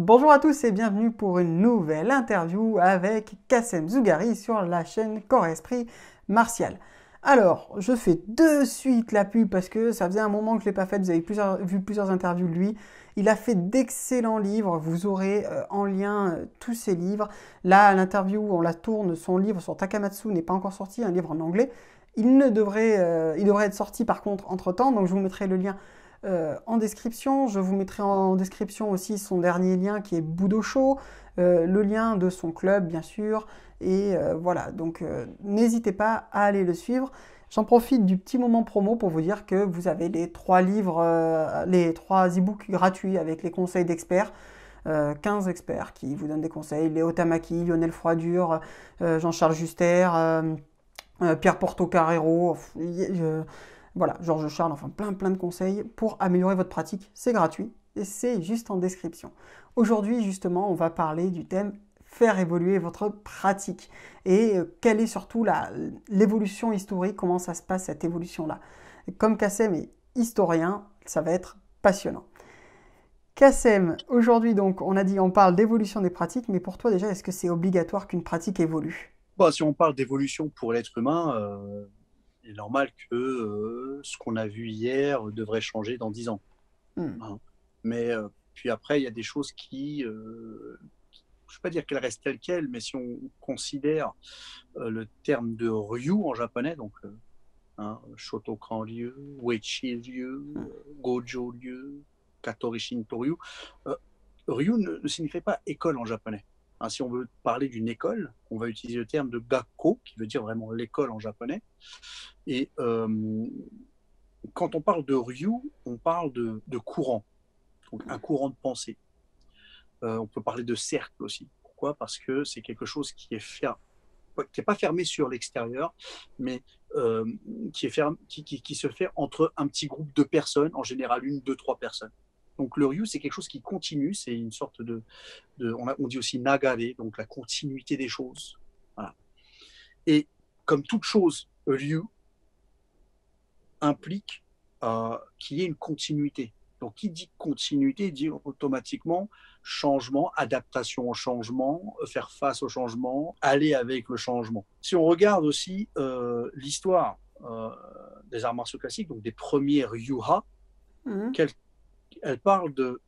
Bonjour à tous et bienvenue pour une nouvelle interview avec Kacem Zoughari sur la chaîne Corps et Esprit Martial. Alors, je fais de suite la pub parce que ça faisait un moment que je ne l'ai pas faite, vous avez vu plusieurs interviews de lui. Il a fait d'excellents livres, vous aurez en lien tous ses livres. Là, à l'interview, on la tourne, son livre sur Takamatsu n'est pas encore sorti, un livre en anglais. Il devrait être sorti par contre entre-temps, donc je vous mettrai le lien en description. Je vous mettrai en description aussi son dernier lien qui est Budo Show, le lien de son club bien sûr, et voilà, donc n'hésitez pas à aller le suivre. J'en profite du petit moment promo pour vous dire que vous avez les 3 livres, les 3 e-books gratuits avec les conseils d'experts, 15 experts qui vous donnent des conseils, Léo Tamaki, Lionel Froidure, Jean-Charles Juster, Pierre Porto Carrero, voilà, Georges Charles, enfin plein de conseils pour améliorer votre pratique. C'est gratuit et c'est juste en description. Aujourd'hui, justement, on va parler du thème « Faire évoluer votre pratique » et quelle est surtout l'évolution historique, comment ça se passe cette évolution-là. Comme Kacem est historien, ça va être passionnant. Kacem, aujourd'hui, donc, on a dit on parle d'évolution des pratiques, mais pour toi déjà, est-ce que c'est obligatoire qu'une pratique évolue? Bon, si on parle d'évolution pour l'être humain, il est normal que ce qu'on a vu hier devrait changer dans 10 ans. Mmh. Hein. Mais puis après, il y a des choses qui, je ne vais pas dire qu'elles restent telles quelles, mais si on considère le terme de ryu en japonais, donc hein, Shotokan Ryu, Wichi Ryu, Goju Ryu, Katorishinto Ryu, ryu ne signifie pas école en japonais. Hein, si on veut parler d'une école, on va utiliser le terme de Gakko, qui veut dire vraiment l'école en japonais. Et quand on parle de ryu, on parle de courant, donc un courant de pensée. On peut parler de cercle aussi. Pourquoi? Parce que c'est quelque chose qui est pas fermé sur l'extérieur, mais qui se fait entre un petit groupe de personnes, en général 1, 2, 3 personnes. Donc le ryu, c'est quelque chose qui continue, c'est une sorte on dit aussi nagare, donc la continuité des choses. Voilà. Et comme toute chose, ryu implique qu'il y ait une continuité. Donc qui dit continuité dit automatiquement changement, adaptation au changement, faire face au changement, aller avec le changement. Si on regarde aussi l'histoire des arts martiaux classiques, donc des premiers ryuha, elle parle de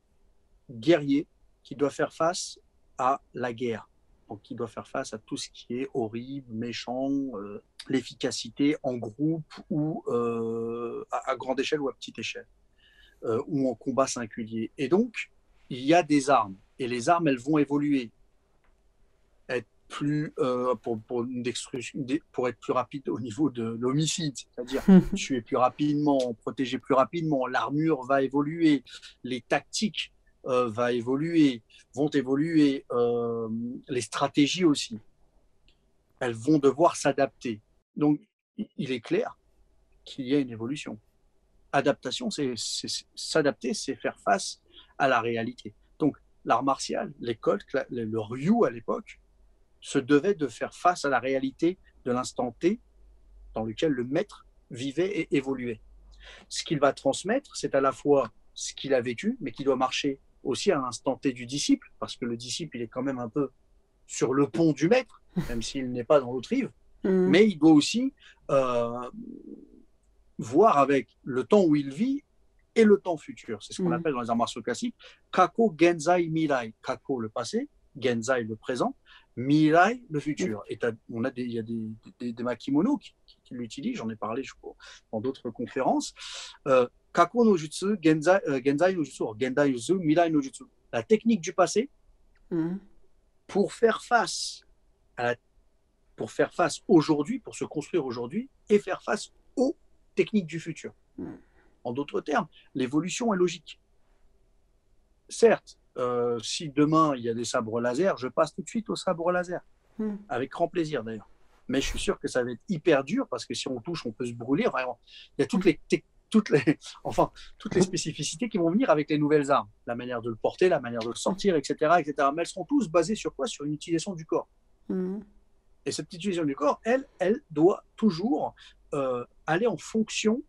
guerrier qui doit faire face à la guerre, donc qui doit faire face à tout ce qui est horrible, méchant, l'efficacité en groupe ou à grande échelle ou à petite échelle, ou en combat singulier. Et donc, il y a des armes, et les armes, elles vont évoluer, être plus, pour être plus rapide au niveau de l'homicide, c'est-à-dire tuer plus rapidement, protéger plus rapidement, l'armure va évoluer, les tactiques vont évoluer, les stratégies aussi, elles vont devoir s'adapter. Donc, il est clair qu'il y a une évolution. Adaptation, c'est s'adapter, c'est faire face à la réalité. Donc, l'art martial, l'école, le ryu à l'époque, se devait de faire face à la réalité de l'instant T dans lequel le maître vivait et évoluait. Ce qu'il va transmettre, c'est à la fois ce qu'il a vécu, mais qui doit marcher aussi à l'instant T du disciple, parce que le disciple, il est quand même un peu sur le pont du maître, même s'il n'est pas dans l'autre rive, mais il doit aussi voir avec le temps où il vit et le temps futur. C'est ce qu'on appelle dans les arts martiaux classiques kako, genzai, mirai. Kako, le passé, genzai, le présent, mirai, le futur. Et il y a des makimono qui l'utilisent, j'en ai parlé dans d'autres conférences. Kako no jutsu, genzai no jutsu, gendai no jutsu, mirai no jutsu. La technique du passé pour faire face aujourd'hui, pour se construire aujourd'hui et faire face aux techniques du futur. En d'autres termes, l'évolution est logique. Certes, si demain il y a des sabres laser, je passe tout de suite aux sabres laser, avec grand plaisir d'ailleurs. Mais je suis sûr que ça va être hyper dur parce que si on touche, on peut se brûler. Enfin, il y a toutes les spécificités qui vont venir avec les nouvelles armes, la manière de le porter, la manière de le sortir, etc. Mais elles seront tous basées sur quoi? Sur une utilisation du corps. Et cette utilisation du corps, elle doit toujours aller en fonction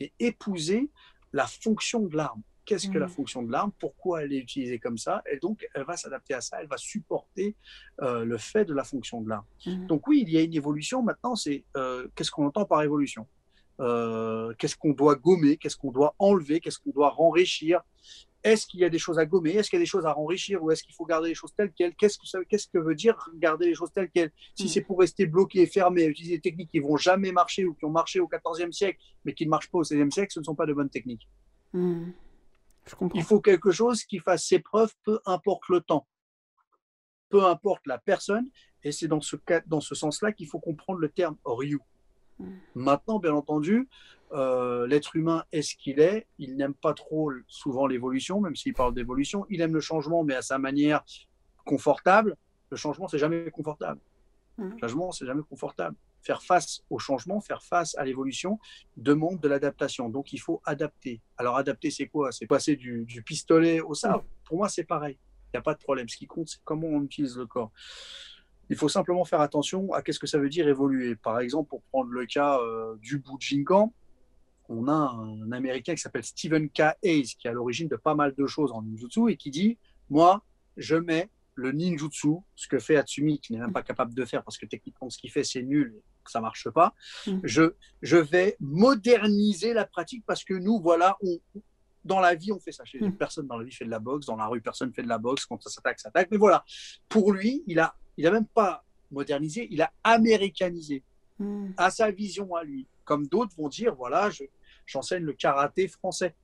et épouser la fonction de l'arme. Qu'est-ce que la fonction de l'arme? Pourquoi elle est utilisée comme ça? Et donc, elle va s'adapter à ça, elle va supporter le fait de la fonction de l'arme. Donc oui, il y a une évolution. Maintenant, c'est qu'est-ce qu'on entend par évolution? Qu'est-ce qu'on doit gommer? Qu'est-ce qu'on doit enlever? Qu'est-ce qu'on doit renrichir? Est-ce qu'il y a des choses à gommer? Est-ce qu'il y a des choses à renrichir? Ou est-ce qu'il faut garder les choses telles quelles? Qu'est-ce que veut dire garder les choses telles quelles? Si c'est pour rester bloqué et fermé, utiliser des techniques qui ne vont jamais marcher ou qui ont marché au XIVe siècle, mais qui ne marchent pas au XVIe siècle, ce ne sont pas de bonnes techniques. Je comprends. Il faut quelque chose qui fasse ses preuves, peu importe le temps, peu importe la personne, et c'est dans ce sens-là qu'il faut comprendre le terme Ryu. Maintenant, bien entendu, l'être humain est ce qu'il est, il n'aime pas trop souvent l'évolution, même s'il parle d'évolution, il aime le changement, mais à sa manière confortable. Le changement, c'est jamais confortable. Le changement, c'est jamais confortable. Faire face au changement, faire face à l'évolution demande de l'adaptation. Donc, il faut adapter. Alors, adapter, c'est quoi? C'est passer du pistolet au sabre. Pour moi, c'est pareil. Il n'y a pas de problème. Ce qui compte, c'est comment on utilise le corps. Il faut simplement faire attention à qu'est-ce que ça veut dire évoluer. Par exemple, pour prendre le cas du Bujinkan, on a un Américain qui s'appelle Stephen K. Hayes, qui est à l'origine de pas mal de choses en ninjutsu et qui dit « Moi, je mets le ninjutsu, ce que fait Atsumi, qui n'est même pas capable de faire parce que techniquement, ce qu'il fait, c'est nul. » Ça ne marche pas, je vais moderniser la pratique parce que nous, voilà, dans la vie, on fait ça. Personne dans la vie fait de la boxe, dans la rue, personne fait de la boxe, quand ça s'attaque, mais voilà. Pour lui, il a même pas modernisé, il a américanisé à sa vision, à lui. Comme d'autres vont dire, voilà, j'enseigne le karaté français.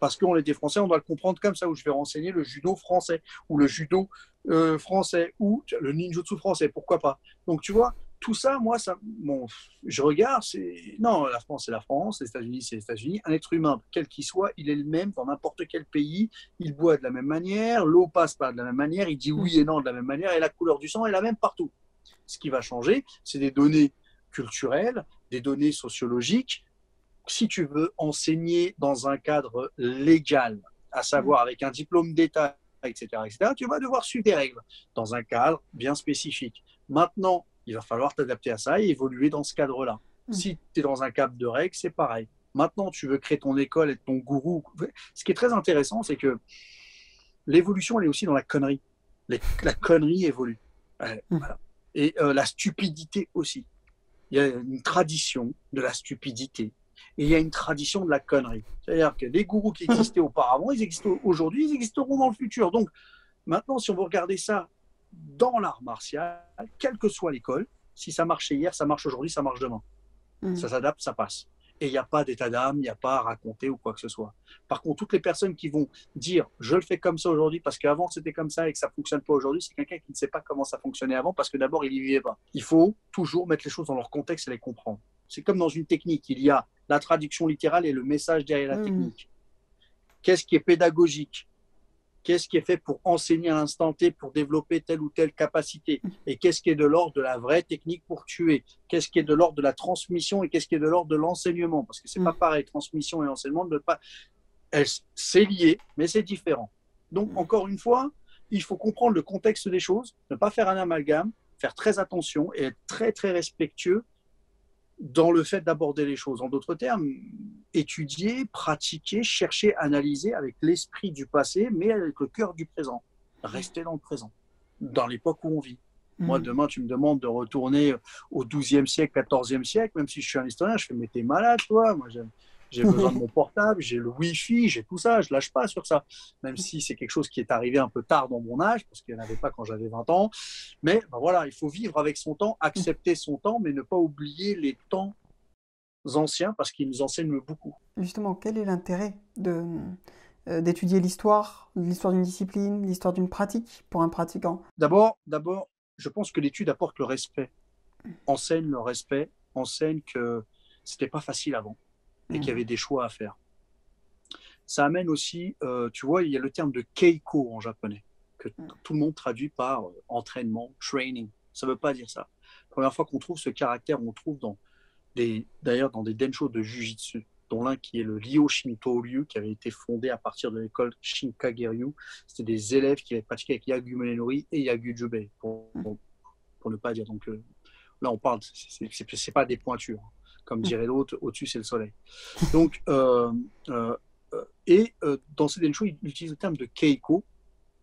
Parce qu'on était français, on doit le comprendre comme ça, où je vais renseigner le judo français, ou le judo français, ou le ninjutsu français, pourquoi pas. Donc, tu vois, tout ça, moi, je regarde, non, la France, c'est la France, les États-Unis, c'est les États-Unis. Un être humain, quel qu'il soit, il est le même dans n'importe quel pays. Il boit de la même manière, l'eau passe pas de la même manière, il dit oui et non de la même manière, et la couleur du sang est la même partout. Ce qui va changer, c'est des données culturelles, des données sociologiques. Si tu veux enseigner dans un cadre légal, à savoir avec un diplôme d'État, etc., tu vas devoir suivre des règles dans un cadre bien spécifique. Maintenant, il va falloir t'adapter à ça et évoluer dans ce cadre-là. Si tu es dans un cadre de règles, c'est pareil. Maintenant, tu veux créer ton école, être ton gourou. Ce qui est très intéressant, c'est que l'évolution, elle est aussi dans la connerie. La connerie évolue. Voilà. Et la stupidité aussi. Il y a une tradition de la stupidité et il y a une tradition de la connerie. C'est-à-dire que les gourous qui existaient auparavant, ils existent aujourd'hui, ils existeront dans le futur. Donc, maintenant, si on veut regarder ça dans l'art martial, quelle que soit l'école, si ça marchait hier, ça marche aujourd'hui, ça marche demain. Ça s'adapte, ça passe. Et il n'y a pas d'état d'âme, il n'y a pas à raconter ou quoi que ce soit. Par contre, toutes les personnes qui vont dire « je le fais comme ça aujourd'hui parce qu'avant c'était comme ça et que ça ne fonctionne pas aujourd'hui », c'est quelqu'un qui ne sait pas comment ça fonctionnait avant parce que d'abord, il n'y vivait pas. Il faut toujours mettre les choses dans leur contexte et les comprendre. C'est comme dans une technique, il y a la traduction littérale et le message derrière la technique. Qu'est-ce qui est pédagogique ? Qu'est-ce qui est fait pour enseigner à l'instant T, pour développer telle ou telle capacité? Et qu'est-ce qui est de l'ordre de la vraie technique pour tuer? Qu'est-ce qui est de l'ordre de la transmission et qu'est-ce qui est de l'ordre de l'enseignement? Parce que ce n'est pas pareil, transmission et enseignement, c'est lié, mais c'est différent. Donc, encore une fois, il faut comprendre le contexte des choses, ne pas faire un amalgame, faire très attention et être très, très respectueux dans le fait d'aborder les choses. En d'autres termes, étudier, pratiquer, chercher, analyser avec l'esprit du passé, mais avec le cœur du présent. Rester dans le présent, dans l'époque où on vit. Moi, demain, tu me demandes de retourner au XIIe siècle, XIVe siècle, même si je suis un historien, je fais « mais t'es malade, toi !» Moi, j'ai besoin de mon portable, j'ai le Wi-Fi, j'ai tout ça, je lâche pas sur ça. Même si c'est quelque chose qui est arrivé un peu tard dans mon âge, parce qu'il n'y en avait pas quand j'avais 20 ans. Mais ben voilà, il faut vivre avec son temps, accepter son temps, mais ne pas oublier les temps anciens, parce qu'ils nous enseignent beaucoup. Justement, quel est l'intérêt d'étudier l'histoire d'une discipline, l'histoire d'une pratique pour un pratiquant? D'abord, je pense que l'étude apporte le respect, enseigne le respect, enseigne que c'était pas facile avant. Et qu'il y avait des choix à faire. Ça amène aussi, tu vois, il y a le terme de keiko en japonais, que tout le monde traduit par entraînement, training. Ça ne veut pas dire ça. La première fois qu'on trouve ce caractère, on trouve d'ailleurs dans des denshō de jujitsu, dont l'un qui est le rio shinto ryu, qui avait été fondé à partir de l'école Shinkage-ryū. C'était des élèves qui avaient pratiqué avec yagu monenori et yagu Jubei, pour ne pas dire. Donc là, on parle, c'est pas des pointures. Comme dirait l'autre, au-dessus, c'est le soleil. Donc, Dans Seidensho, il utilise le terme de keiko,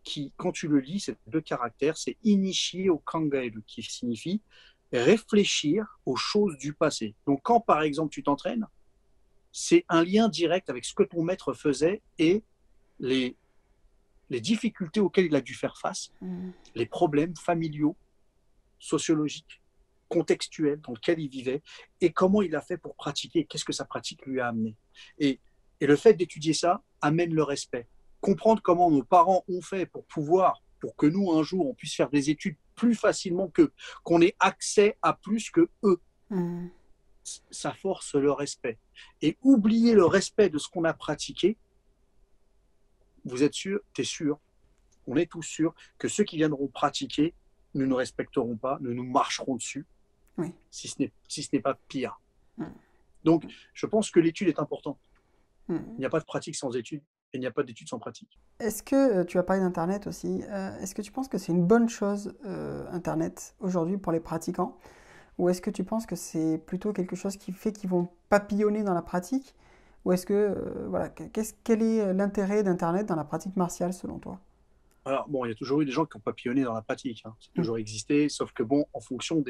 qui, quand tu le lis, c'est deux caractères, c'est inishii au kangaeru, qui signifie réfléchir aux choses du passé. Donc, quand, par exemple, tu t'entraînes, c'est un lien direct avec ce que ton maître faisait et les difficultés auxquelles il a dû faire face, les problèmes familiaux, sociologiques, contextuels dans lesquels il vivait, et comment il a fait pour pratiquer, qu'est-ce que sa pratique lui a amené. Et le fait d'étudier ça amène le respect. Comprendre comment nos parents ont fait pour que nous, un jour, on puisse faire des études plus facilement qu'eux, qu'on ait accès à plus que eux. Ça force le respect. Et oublier le respect de ce qu'on a pratiqué, vous êtes sûr, t'es sûr, on est tous sûrs que ceux qui viendront pratiquer, nous ne respecterons pas, nous marcherons dessus, si ce n'est pas pire. Donc, je pense que l'étude est importante. Il n'y a pas de pratique sans étude et il n'y a pas d'étude sans pratique. Est-ce que, tu as parlé d'Internet aussi, est-ce que tu penses que c'est une bonne chose, Internet, aujourd'hui, pour les pratiquants? Ou est-ce que tu penses que c'est plutôt quelque chose qui fait qu'ils vont papillonner dans la pratique? Ou est-ce que, voilà, quel est l'intérêt d'Internet dans la pratique martiale, selon toi? Alors, bon, il y a toujours eu des gens qui ont papillonné dans la pratique, hein. C'est toujours existé, sauf que, bon, en fonction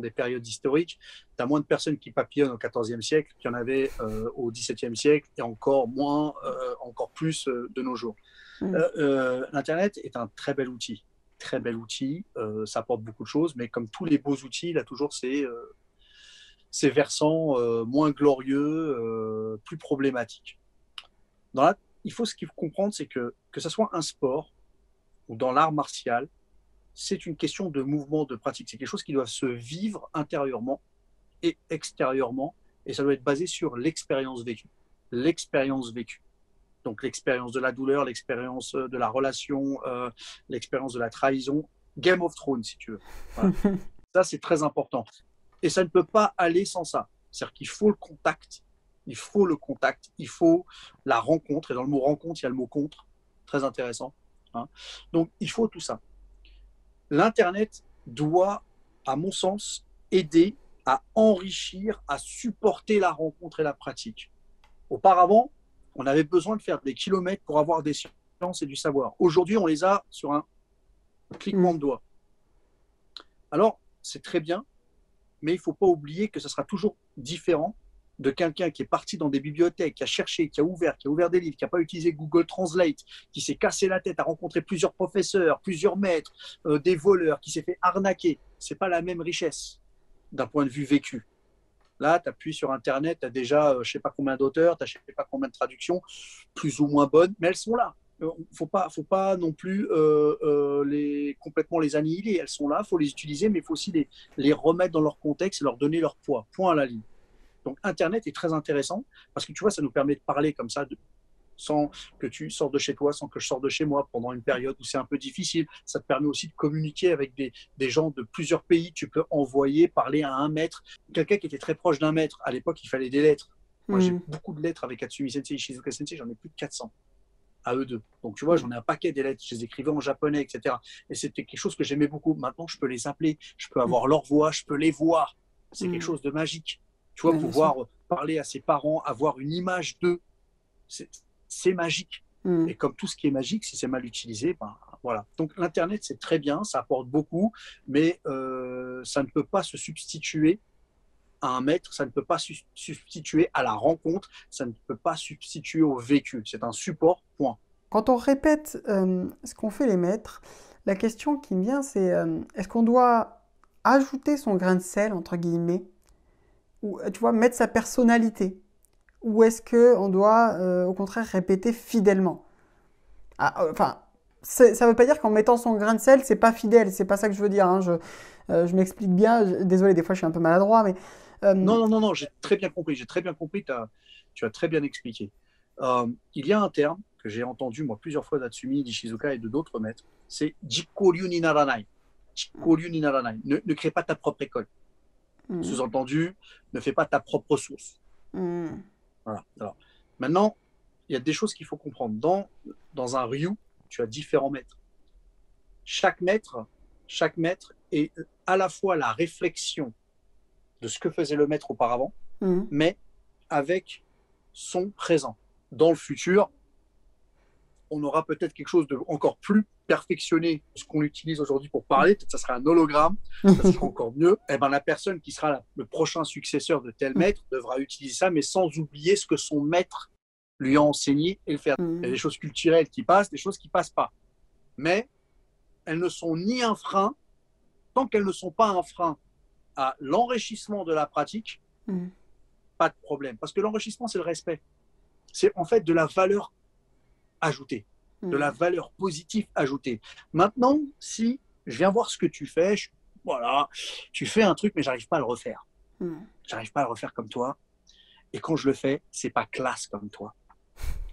des périodes historiques, tu as moins de personnes qui papillonnent au XIVe siècle qu'il y en avait au XVIIe siècle et encore moins, encore plus de nos jours. L'Internet est un très bel outil. Très bel outil, ça apporte beaucoup de choses, mais comme tous les beaux outils, il a toujours ses versants moins glorieux, plus problématiques. Ce qu'il faut comprendre, c'est que ce soit un sport ou dans l'art martial, c'est une question de mouvement, de pratique. C'est quelque chose qui doit se vivre intérieurement et extérieurement, et ça doit être basé sur l'expérience vécue. Donc l'expérience de la douleur, l'expérience de la relation, l'expérience de la trahison, Game of Thrones si tu veux. Voilà. Ça c'est très important. Et ça ne peut pas aller sans ça. C'est-à-dire qu'il faut le contact, il faut la rencontre. Et dans le mot rencontre, il y a le mot contre, très intéressant. Hein. Donc il faut tout ça. L'Internet doit, à mon sens, aider à enrichir, à supporter la rencontre et la pratique. Auparavant, on avait besoin de faire des kilomètres pour avoir des sciences et du savoir. Aujourd'hui, on les a sur un clignement de doigts. Alors, c'est très bien, mais il ne faut pas oublier que ça sera toujours différent de quelqu'un qui est parti dans des bibliothèques, qui a cherché, qui a ouvert des livres, qui n'a pas utilisé Google Translate, qui s'est cassé la tête, a rencontré plusieurs professeurs, plusieurs maîtres, des voleurs, qui s'est fait arnaquer. Ce n'est pas la même richesse d'un point de vue vécu. Là, tu appuies sur Internet, tu as déjà je ne sais pas combien d'auteurs, tu as je ne sais pas combien de traductions, plus ou moins bonnes, mais elles sont là. Il ne faut pas non plus complètement les annihiler. Elles sont là, il faut les utiliser, mais il faut aussi les remettre dans leur contexte et leur donner leur poids, point à la ligne. Donc, Internet est très intéressant parce que, tu vois, ça nous permet de parler comme ça, sans que tu sors de chez toi, sans que je sorte de chez moi pendant une période où c'est un peu difficile. Ça te permet aussi de communiquer avec des gens de plusieurs pays. Tu peux envoyer, parler à un maître. Quelqu'un qui était très proche d'un maître, à l'époque, il fallait des lettres. Moi, j'ai beaucoup de lettres avec Katsumi Sensei et Shizuka Sensei. J'en ai plus de 400 à eux deux. Donc, tu vois, j'en ai un paquet des lettres. Je les écrivais en japonais, etc. Et c'était quelque chose que j'aimais beaucoup. Maintenant, je peux les appeler. Je peux avoir leur voix. Je peux les voir. C'est quelque chose de magique. Tu vois, pouvoir parler à ses parents, avoir une image d'eux, c'est magique. Et comme tout ce qui est magique, si c'est mal utilisé, ben, voilà. Donc, l'Internet, c'est très bien, ça apporte beaucoup, mais ça ne peut pas se substituer à un maître, ça ne peut pas se substituer à la rencontre, ça ne peut pas substituer au vécu. C'est un support, point. Quand on répète ce qu'ont fait les maîtres, la question qui me vient, c'est est-ce qu'on doit ajouter son grain de sel, entre guillemets, ou, tu vois, mettre sa personnalité? Ou est-ce qu'on doit, au contraire, répéter fidèlement? Enfin, ça ne veut pas dire qu'en mettant son grain de sel, c'est pas fidèle. C'est pas ça que je veux dire. Hein. Je m'explique bien. Désolé, des fois, je suis un peu maladroit. Mais, Non, j'ai très bien compris. Tu as très bien expliqué. Il y a un terme que j'ai entendu, moi, plusieurs fois d'Atsumi, d'Ishizuka et de d'autres maîtres. C'est « Jikkoryu ni naranai ». Jikkoryu ni naranai. Ne crée pas ta propre école. Sous-entendu, ne fais pas ta propre source. Voilà. Alors, maintenant, il y a des choses qu'il faut comprendre. Dans un ryu, tu as différents maîtres. Chaque maître est à la fois la réflexion de ce que faisait le maître auparavant, mais avec son présent. dans le futur, on aura peut-être quelque chose de encore plus perfectionné, ce qu'on utilise aujourd'hui pour parler, peut-être ça sera un hologramme, ça sera encore mieux. Et ben, la personne qui sera le prochain successeur de tel maître devra utiliser ça, mais sans oublier ce que son maître lui a enseigné et le faire. Il y a des choses culturelles qui passent, des choses qui ne passent pas. Mais elles ne sont ni un frein, tant qu'elles ne sont pas un frein à l'enrichissement de la pratique, pas de problème. Parce que l'enrichissement, c'est le respect. C'est en fait de la valeur ajoutée, de la valeur positive ajoutée. Maintenant, si je viens voir ce que tu fais, voilà, tu fais un truc, mais j'arrive pas à le refaire. J'arrive pas à le refaire comme toi. Et quand je le fais, c'est pas classe comme toi.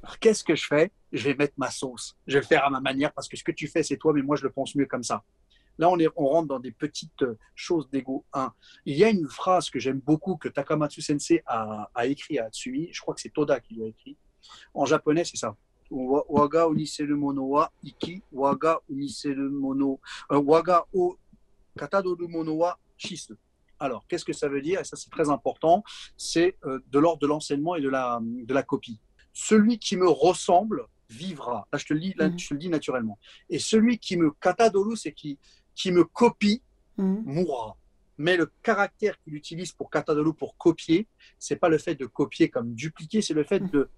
Alors, qu'est-ce que je fais? Je vais mettre ma sauce. Je vais le faire à ma manière parce que ce que tu fais, c'est toi, mais moi, je le pense mieux comme ça. Là, on rentre dans des petites choses d'ego. Il y a une phrase que j'aime beaucoup que Takamatsu Sensei a écrit à Atsumi. Je crois que c'est Toda qui l'a écrit. En japonais, c'est ça. Waga uniseru mono wa iki, waga uniseru mono, waga o katadoru mono wa shisu. Alors, qu'est-ce que ça veut dire? Et ça, c'est très important. C'est de l'ordre de l'enseignement et de la copie. Celui qui me ressemble vivra. Là, je te le dis naturellement. Et celui qui me katadoru, c'est qui me copie, mourra. Mais le caractère qu'il utilise pour katadoru, pour copier, c'est pas le fait de copier comme dupliquer, c'est le fait de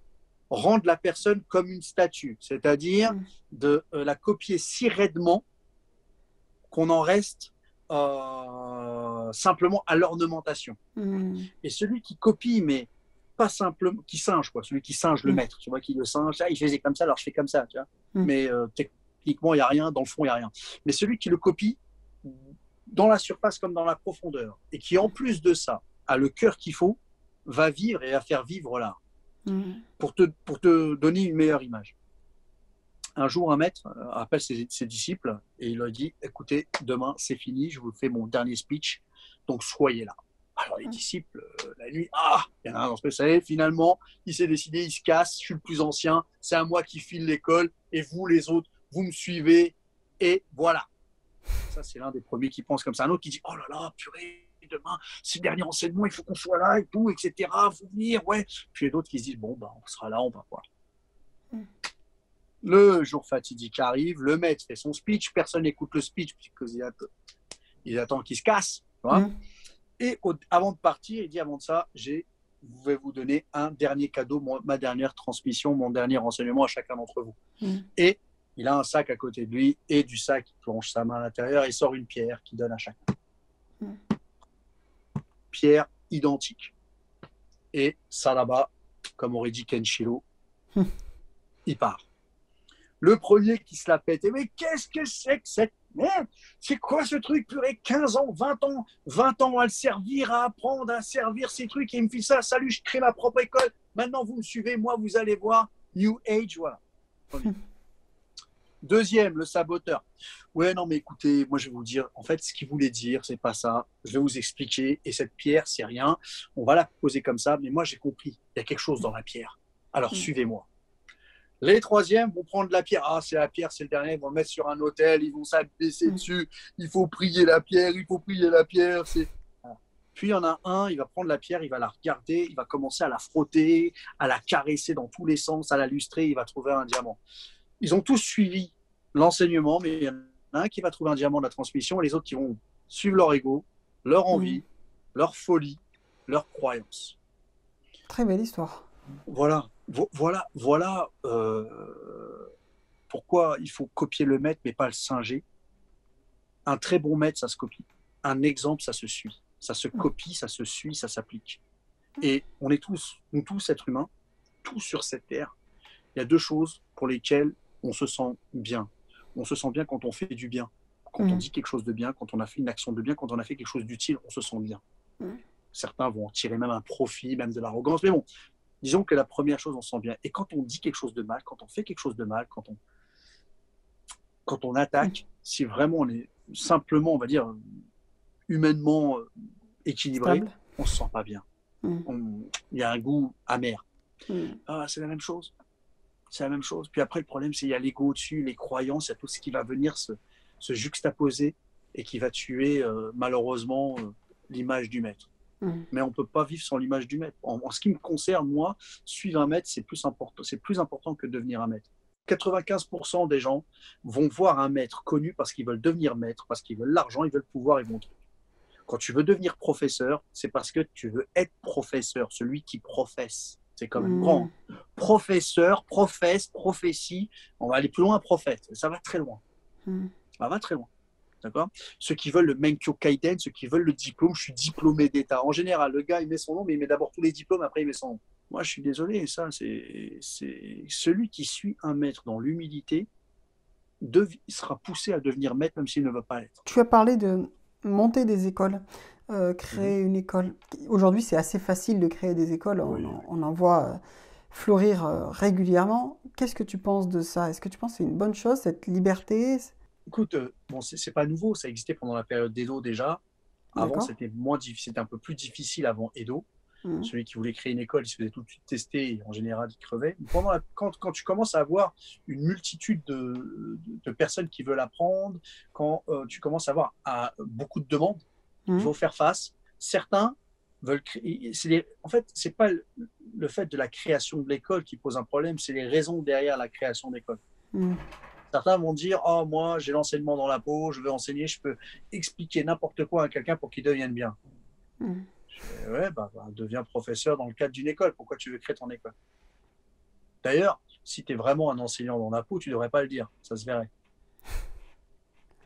rendre la personne comme une statue, c'est-à-dire de la copier si raidement qu'on en reste simplement à l'ornementation. Et celui qui copie, mais pas simplement, qui singe, quoi, celui qui singe le maître, tu vois, qui le singe, il faisait comme ça, alors je fais comme ça, tu vois. Mais techniquement, il n'y a rien, dans le fond, il n'y a rien. Mais celui qui le copie dans la surface comme dans la profondeur, et qui en plus de ça, a le cœur qu'il faut, va vivre et va faire vivre l'art. Pour te donner une meilleure image. Un jour, un maître appelle ses disciples et il leur dit « Écoutez, demain, c'est fini, je vous fais mon dernier speech, donc soyez là. » Alors les disciples, la nuit, il y en a un dans ce que vous savez, finalement, il s'est décidé, il se casse, je suis le plus ancien, c'est à moi qui file l'école et vous, les autres, vous me suivez et voilà. Ça, c'est l'un des premiers qui pense comme ça. Un autre qui dit « Oh là là, purée, demain, c'est le dernier enseignement, il faut qu'on soit là et tout, etc. Faut venir, ouais. » Puis il y a d'autres qui se disent, bon, bah, on sera là, on va voir. Le jour fatidique arrive, le maître fait son speech, personne n'écoute le speech, puisqu'il attend qu'il se casse. Voilà. Et avant de partir, il dit, avant de ça, je vais vous donner un dernier cadeau, ma dernière transmission, mon dernier enseignement à chacun d'entre vous. Et il a un sac à côté de lui, et du sac, il plonge sa main à l'intérieur, et il sort une pierre qu'il donne à chacun. Pierre identique. Et ça là-bas, comme aurait dit Kenshiro, il part. Le premier qui se la pète, et mais qu'est-ce que c'est que cette merde? C'est quoi ce truc? Purée, 15 ans, 20 ans à le servir, à apprendre, à servir ces trucs, et il me fait ça, salut, je crée ma propre école, maintenant vous me suivez, moi vous allez voir, New Age, voilà. Deuxième, le saboteur. Ouais, non, mais écoutez, moi, je vais vous dire, en fait, ce qu'il voulait dire, c'est pas ça. Je vais vous expliquer. Et cette pierre, c'est rien. On va la poser comme ça. Mais moi, j'ai compris. Il y a quelque chose dans la pierre. Alors, suivez-moi. Les troisièmes vont prendre la pierre. Ah, c'est la pierre, c'est le dernier. Ils vont le mettre sur un autel. Ils vont s'abaisser dessus. Il faut prier la pierre. Il faut prier la pierre. C'est... Puis, il y en a un, il va prendre la pierre, il va la regarder, il va commencer à la frotter, à la caresser dans tous les sens, à la lustrer. Il va trouver un diamant. Ils ont tous suivi l'enseignement, mais il y en a un qui va trouver un diamant de la transmission et les autres qui vont suivre leur ego, leur envie, leur folie, leur croyance. Très belle histoire. Voilà, pourquoi il faut copier le maître, mais pas le singer. Un très bon maître, ça se copie. Un exemple, ça se suit. Ça se copie, ça se suit, ça s'applique. Et on est tous, êtres humains, tous sur cette terre. Il y a deux choses pour lesquelles on se sent bien. On se sent bien quand on fait du bien, quand on dit quelque chose de bien, quand on a fait une action de bien, quand on a fait quelque chose d'utile, on se sent bien. Certains vont en tirer même un profit, même de l'arrogance, mais bon, disons que la première chose, on se sent bien. Et quand on dit quelque chose de mal, quand on fait quelque chose de mal, quand on attaque, si vraiment on est simplement, on va dire, humainement équilibré, stable, on ne se sent pas bien. Il y a un goût amer. Ah, c'est la même chose. C'est la même chose. Puis après, le problème, c'est qu'il y a l'ego au-dessus, les croyances, il y a tout ce qui va venir se juxtaposer et qui va tuer, malheureusement, l'image du maître. mais on ne peut pas vivre sans l'image du maître. En ce qui me concerne, moi, suivre un maître, c'est plus important que devenir un maître. 95% des gens vont voir un maître connu parce qu'ils veulent devenir maître, parce qu'ils veulent l'argent, ils veulent le pouvoir et mon truc. Quand tu veux devenir professeur, c'est parce que tu veux être professeur, celui qui professe. C'est quand même grand. Professeur, professe, prophétie. On va aller plus loin, prophète. Ça va très loin. Ça va très loin. D'accord ? Ceux qui veulent le Menkyo Kaiden, ceux qui veulent le diplôme, je suis diplômé d'État. En général, le gars, il met son nom, mais il met d'abord tous les diplômes, après il met son nom. Moi, je suis désolé, ça, c'est celui qui suit un maître dans l'humilité sera poussé à devenir maître, même s'il ne veut pas l'être. Tu as parlé de monter des écoles, créer une école. Aujourd'hui, c'est assez facile de créer des écoles. On en voit fleurir régulièrement. Qu'est-ce que tu penses de ça? Est-ce que tu penses que c'est une bonne chose, cette liberté? Écoute, bon, c'est pas nouveau. Ça existait pendant la période d'Edo déjà. Avant, c'était un peu plus difficile avant Edo. Celui qui voulait créer une école, il se faisait tout de suite tester et en général, il crevait. Quand tu commences à avoir une multitude de personnes qui veulent apprendre, quand tu commences à avoir beaucoup de demandes, il faut faire face. Certains veulent créer. En fait, ce n'est pas le fait de la création de l'école qui pose un problème, c'est les raisons derrière la création d'école. Certains vont dire « Oh, moi, j'ai l'enseignement dans la peau, je veux enseigner, je peux expliquer n'importe quoi à quelqu'un pour qu'il devienne bien. » Ouais, deviens professeur dans le cadre d'une école. Pourquoi tu veux créer ton école? D'ailleurs, si tu es vraiment un enseignant dans la peau, tu ne devrais pas le dire. Ça se verrait.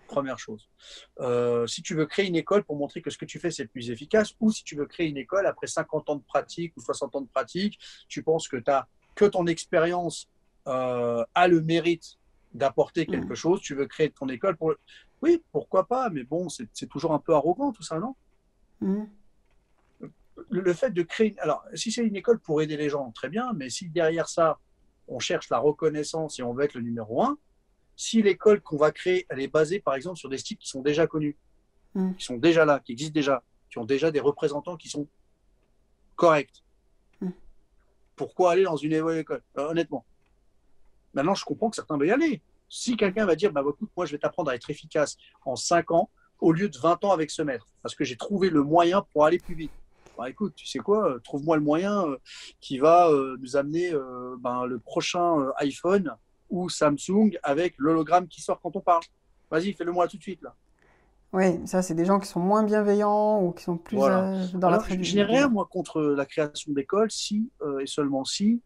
Première chose. Si tu veux créer une école pour montrer que ce que tu fais, c'est plus efficace, ou si tu veux créer une école après 50 ans de pratique ou 60 ans de pratique, tu penses que, ton expérience a le mérite d'apporter quelque chose, tu veux créer ton école pour... Oui, pourquoi pas, mais bon, c'est toujours un peu arrogant tout ça, non? Le fait de créer... Alors, si c'est une école pour aider les gens, très bien, mais si derrière ça, on cherche la reconnaissance et on veut être le numéro 1, si l'école qu'on va créer, elle est basée, par exemple, sur des styles qui sont déjà connus, qui sont déjà là, qui existent déjà, qui ont déjà des représentants qui sont corrects, pourquoi aller dans une école, honnêtement? Maintenant, je comprends que certains veulent y aller. Si quelqu'un va dire, écoute, moi, je vais t'apprendre à être efficace en 5 ans au lieu de 20 ans avec ce maître, parce que j'ai trouvé le moyen pour aller plus vite. Écoute, tu sais quoi, trouve-moi le moyen qui va nous amener le prochain iPhone ou Samsung avec l'hologramme qui sort quand on parle. Vas-y, fais-le-moi tout de suite, là. Oui, ça, c'est des gens qui sont moins bienveillants ou qui sont plus dans la tradition. Je n'ai rien, moi, contre la création d'écoles si, et seulement si,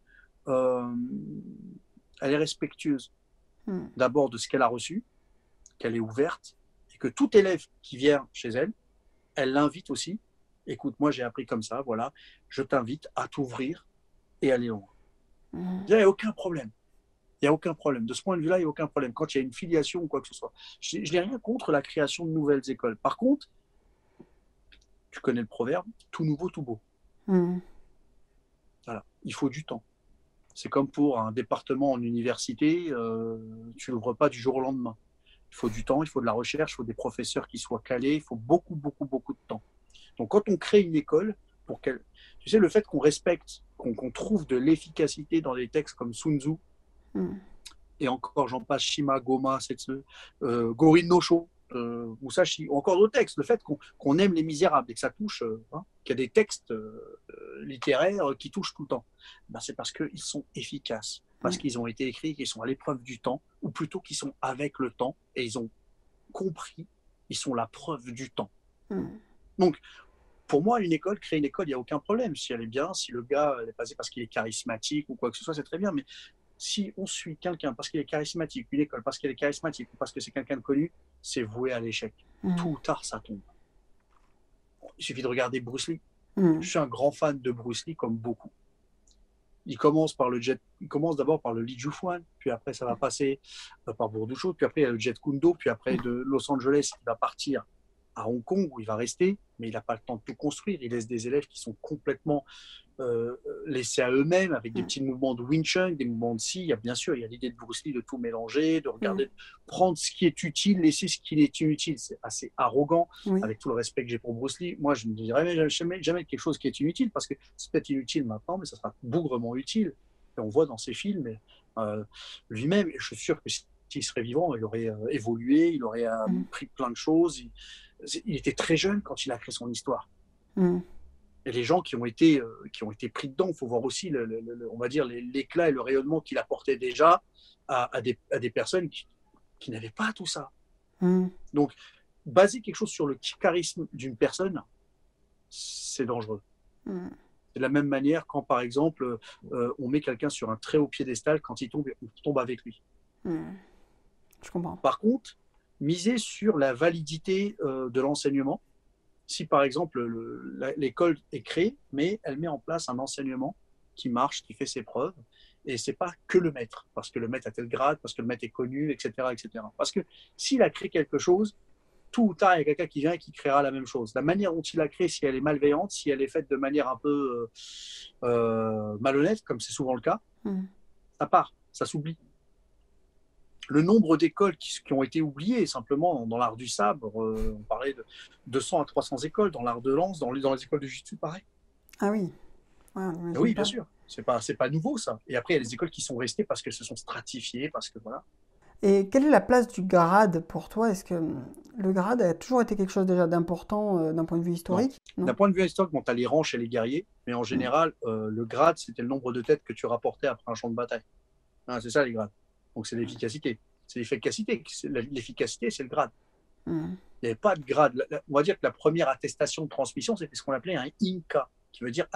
elle est respectueuse d'abord de ce qu'elle a reçu, qu'elle est ouverte, et que tout élève qui vient chez elle, elle l'invite aussi. Écoute, moi j'ai appris comme ça, voilà, je t'invite à t'ouvrir et aller loin. Il n'y a aucun problème. Il n'y a aucun problème. De ce point de vue-là, il n'y a aucun problème. Quand il y a une filiation ou quoi que ce soit. Je n'ai rien contre la création de nouvelles écoles. Par contre, tu connais le proverbe, tout nouveau, tout beau. Voilà, il faut du temps. C'est comme pour un département en université, tu l'ouvres pas du jour au lendemain. Il faut du temps, il faut de la recherche, il faut des professeurs qui soient calés, il faut beaucoup, beaucoup, beaucoup de temps. Donc, quand on crée une école, pour qu'elle... tu sais, le fait qu'on respecte, qu'on trouve de l'efficacité dans des textes comme Sun Tzu, et encore, j'en passe, Shima, Goma, Gorin no Sho, Musashi, ou encore d'autres textes, le fait qu'on aime les misérables et que ça touche, qu'il y a des textes littéraires qui touchent tout le temps, c'est parce qu'ils sont efficaces, parce qu'ils ont été écrits, qu'ils sont à l'épreuve du temps, ou plutôt qu'ils sont avec le temps, et ils ont compris, ils sont la preuve du temps. Donc, pour moi, créer une école, il n'y a aucun problème. Si elle est bien, si le gars elle est passé parce qu'il est charismatique ou quoi que ce soit, c'est très bien. Mais si on suit quelqu'un parce qu'il est charismatique, une école parce qu'elle est charismatique ou parce que c'est quelqu'un de connu, c'est voué à l'échec. Tôt ou tard, ça tombe. Il suffit de regarder Bruce Lee. Je suis un grand fan de Bruce Lee, comme beaucoup. Il commence d'abord par le Lee Jufwan, puis après, ça va passer par Bourdou Show, puis après, il y a le Jet Kundo, puis après, de Los Angeles, il va partir à Hong Kong, où il va rester, mais il n'a pas le temps de tout construire. Il laisse des élèves qui sont complètement laissés à eux-mêmes, avec des petits mouvements de Wing Chun, des mouvements de si. Bien sûr, il y a l'idée de Bruce Lee de tout mélanger, de regarder, prendre ce qui est utile, laisser ce qui est inutile. C'est assez arrogant, avec tout le respect que j'ai pour Bruce Lee. Moi, je ne dirais jamais quelque chose qui est inutile, parce que c'est peut-être inutile maintenant, mais ça sera bougrement utile. Et on voit dans ses films, lui-même, je suis sûr que s'il serait vivant, il aurait évolué, il aurait appris plein de choses. Il était très jeune quand il a créé son histoire. et les gens qui ont été pris dedans. Il faut voir aussi, on va dire, l'éclat et le rayonnement qu'il apportait déjà à des personnes qui n'avaient pas tout ça. Mm. Donc, baser quelque chose sur le charisme d'une personne, c'est dangereux. Mm. De la même manière, quand par exemple, on met quelqu'un sur un très haut piédestal, quand il tombe, on tombe avec lui. Mm. Je comprends. Par contre, miser sur la validité de l'enseignement. Si par exemple l'école est créée, mais elle met en place un enseignement qui marche, qui fait ses preuves, et c'est pas que le maître, parce que le maître a tel grade, parce que le maître est connu, etc., etc. Parce que s'il a créé quelque chose, tout ou tard il y a quelqu'un qui vient et qui créera la même chose. La manière dont il l'a créée, si elle est malveillante, si elle est faite de manière un peu malhonnête, comme c'est souvent le cas, ça part, ça s'oublie. Le nombre d'écoles qui ont été oubliées, simplement, dans l'art du sabre, on parlait de 200 à 300 écoles, dans l'art de lance, dans les écoles de jiu-jitsu, pareil. Ah oui. Ouais, on oui, pas. Bien sûr. C'est pas nouveau, ça. Et après, il y a des écoles qui sont restées parce qu'elles se sont stratifiées, parce que voilà. Et quelle est la place du grade pour toi? Est-ce que le grade a toujours été quelque chose déjà d'important d'un point de vue historique? D'un point de vue historique, bon, tu as les rangs chez les guerriers, mais en général, le grade, c'était le nombre de têtes que tu rapportais après un champ de bataille. Hein, c'est ça, les grades. Donc, c'est l'efficacité. C'est l'efficacité. L'efficacité, c'est le grade. Il n'y avait pas de grade. On va dire que la première attestation de transmission, c'était ce qu'on appelait un INCA, qui veut dire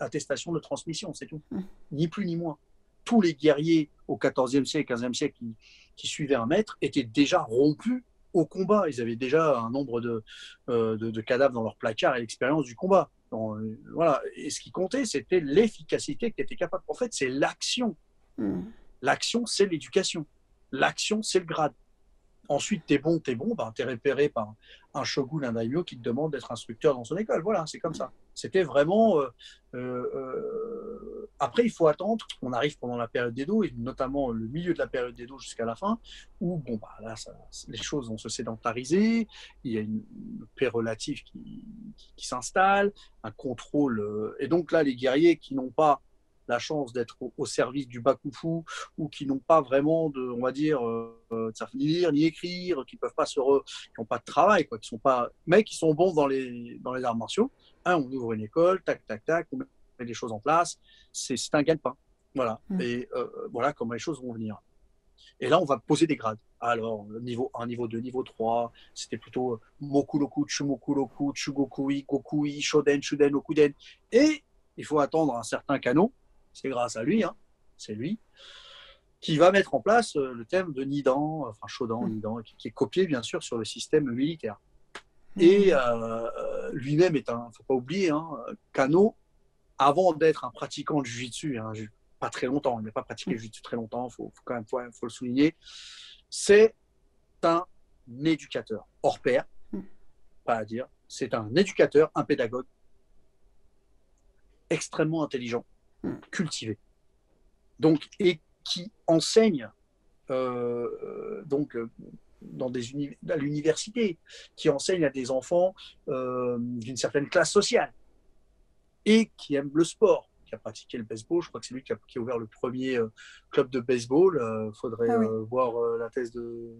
attestation de transmission, c'est tout. Ni plus ni moins. Tous les guerriers au XIVe siècle, XVe siècle qui suivaient un maître étaient déjà rompus au combat. Ils avaient déjà un nombre de cadavres dans leur placard et l'expérience du combat. Donc, voilà. Et ce qui comptait, c'était l'efficacité que tu étais capable. En fait, c'est l'action. L'action, c'est l'éducation. L'action, c'est le grade. Ensuite, t'es bon, ben, t'es repéré par un shogun, un daimyo qui te demande d'être instructeur dans son école. Voilà, c'est comme ça. C'était vraiment... Après, il faut attendre. On arrive pendant la période d'Edo, et notamment le milieu de la période d'Edo jusqu'à la fin, où bon, bah, là, les choses vont se sédentariser, il y a une paix relative qui s'installe, un contrôle... Et donc là, les guerriers qui n'ont pas la chance d'être au service du bakufu ou qui n'ont pas vraiment de, on va dire, ni lire ni écrire, qui peuvent pas qui n'ont pas de travail, quoi, qui sont pas, mais qui sont bons dans les arts martiaux. Hein, on ouvre une école, tac tac tac, on met des choses en place. C'est un gagne-pain, voilà. Et voilà comment les choses vont venir. Et là, on va poser des grades. Alors, niveau 1, niveau 2, niveau 3, c'était plutôt Mokuroku, Chumokuroku, Chugokui, Gokui, Shoden, Shuden, Okuden. Et il faut attendre un certain canon. C'est grâce à lui, hein, c'est lui qui va mettre en place le thème de Nidan, enfin Shodan, Nidan, qui est copié bien sûr sur le système militaire. Et lui-même est un, faut pas oublier, hein, Kano, avant d'être un pratiquant de jiu-jitsu, hein, pas très longtemps, il n'a pas pratiqué le jiu-jitsu très longtemps, faut le souligner, c'est un éducateur hors pair, pas à dire, c'est un éducateur, un pédagogue extrêmement intelligent, cultivé, donc, et qui enseigne donc à l'université, qui enseigne à des enfants d'une certaine classe sociale et qui aime le sport, qui a pratiqué le baseball. Je crois que c'est lui qui a ouvert le premier club de baseball. Faudrait voir la thèse de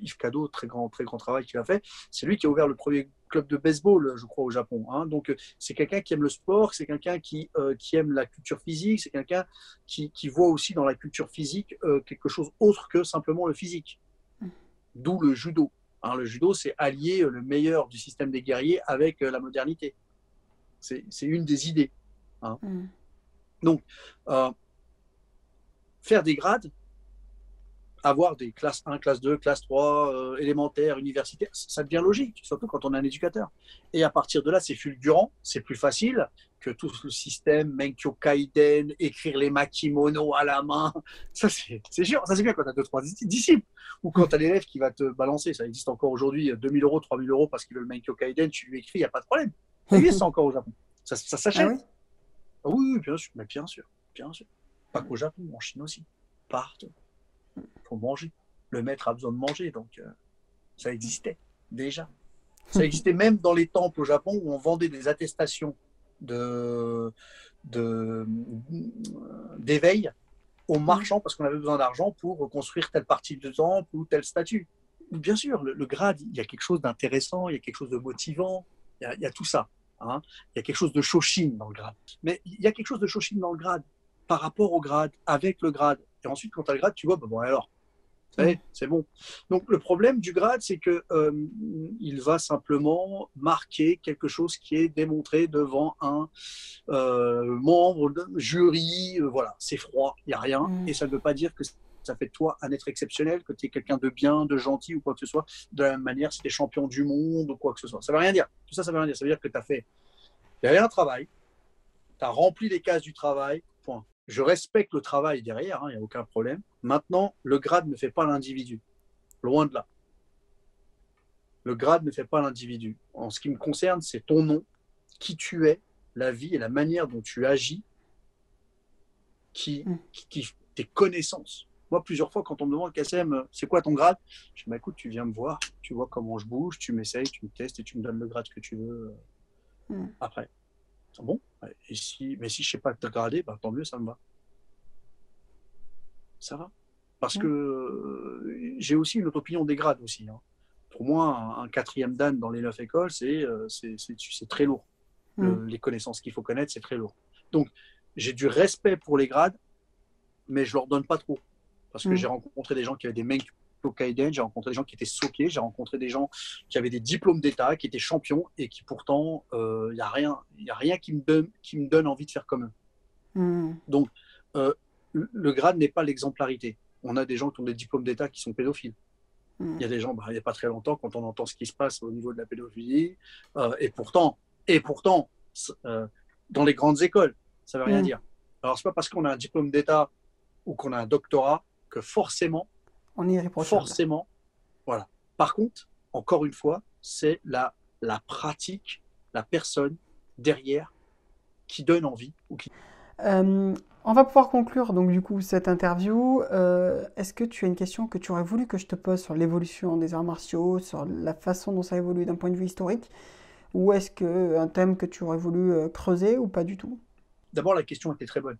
Yves Cado, très grand travail qu'il a fait. C'est lui qui a ouvert le premier club de baseball, je crois, au Japon. Hein. Donc, c'est quelqu'un qui aime le sport, c'est quelqu'un qui aime la culture physique, c'est quelqu'un qui voit aussi dans la culture physique quelque chose autre que simplement le physique. D'où le judo. Hein, le judo, c'est allier le meilleur du système des guerriers avec la modernité. C'est une des idées. Hein. Donc, faire des grades, avoir des classes 1, classe 2, classe 3, élémentaire, universitaire, ça devient logique, surtout quand on est un éducateur. Et à partir de là, c'est fulgurant, c'est plus facile que tout le système Menkyo Kaiden, écrire les makimono à la main. Ça, c'est sûr, ça c'est bien quand tu as 2-3 disciples ou quand tu as l'élève qui va te balancer. Ça existe encore aujourd'hui, 2 000 euros, 3 000 euros parce qu'il veut le Menkyo Kaiden, tu lui écris, il n'y a pas de problème. Ça existe encore au Japon. Ça s'achète. Ah oui, oui, bien sûr, mais bien sûr. Pas qu'au Japon, en Chine aussi, partout. Faut manger. Le maître a besoin de manger, donc ça existait déjà. Ça existait même dans les temples au Japon où on vendait des attestations d'éveil aux marchands parce qu'on avait besoin d'argent pour reconstruire telle partie de temple ou telle statue. Bien sûr, le grade, il y a quelque chose d'intéressant, il y a quelque chose de motivant, il y a tout ça. Hein. Il y a quelque chose de Shoshin dans le grade. Mais il y a quelque chose de Shoshin dans le grade, par rapport au grade, avec le grade. Et ensuite, quand tu as le grade, tu vois, bah bon alors, c'est bon. Donc le problème du grade, c'est qu'il va simplement marquer quelque chose qui est démontré devant un membre, jury, voilà, c'est froid, il n'y a rien. Et ça ne veut pas dire que ça fait de toi un être exceptionnel, que tu es quelqu'un de bien, de gentil ou quoi que ce soit. De la même manière, si tu es champion du monde ou quoi que ce soit. Ça ne veut rien dire. Tout ça, ça ne veut rien dire. Ça veut dire que tu as fait un travail, tu as rempli les cases du travail, point. Je respecte le travail derrière, il n'y a aucun problème. Maintenant, le grade ne fait pas l'individu. Loin de là. Le grade ne fait pas l'individu. En ce qui me concerne, c'est ton nom, qui tu es, la vie et la manière dont tu agis, tes connaissances. Moi, plusieurs fois, quand on me demande, Kacem, c'est quoi ton grade? Je dis, bah, écoute, tu viens me voir, tu vois comment je bouge, tu m'essayes, tu me testes et tu me donnes le grade que tu veux après. Bon, et si je ne sais pas te grader, bah, tant mieux, ça me va. Ça va. Parce que j'ai aussi une autre opinion des grades aussi. Hein. Pour moi, un quatrième dan dans les 9 écoles, c'est très lourd. Les connaissances qu'il faut connaître, c'est très lourd. Donc, j'ai du respect pour les grades, mais je ne leur donne pas trop. Parce que j'ai rencontré des gens qui avaient des Menkyo Kaiden, j'ai rencontré des gens qui étaient soqués, j'ai rencontré des gens qui avaient des diplômes d'État, qui étaient champions et qui pourtant, il n'y a rien qui me donne envie de faire comme eux. Donc, le grade n'est pas l'exemplarité. On a des gens qui ont des diplômes d'État qui sont pédophiles. Il y a des gens, il n'y a pas très longtemps, quand on entend ce qui se passe au niveau de la pédophilie, et pourtant, dans les grandes écoles, ça ne veut rien dire. Alors, ce n'est pas parce qu'on a un diplôme d'État ou qu'on a un doctorat que forcément, on y répond. Forcément, voilà. Par contre, encore une fois, c'est la pratique, la personne derrière qui donne envie. On va pouvoir conclure donc du coup cette interview. Est-ce que tu as une question que tu aurais voulu que je te pose sur l'évolution des arts martiaux, sur la façon dont ça évolue d'un point de vue historique, ou est-ce qu'un thème que tu aurais voulu creuser ou pas du tout? D'abord, la question était très bonne.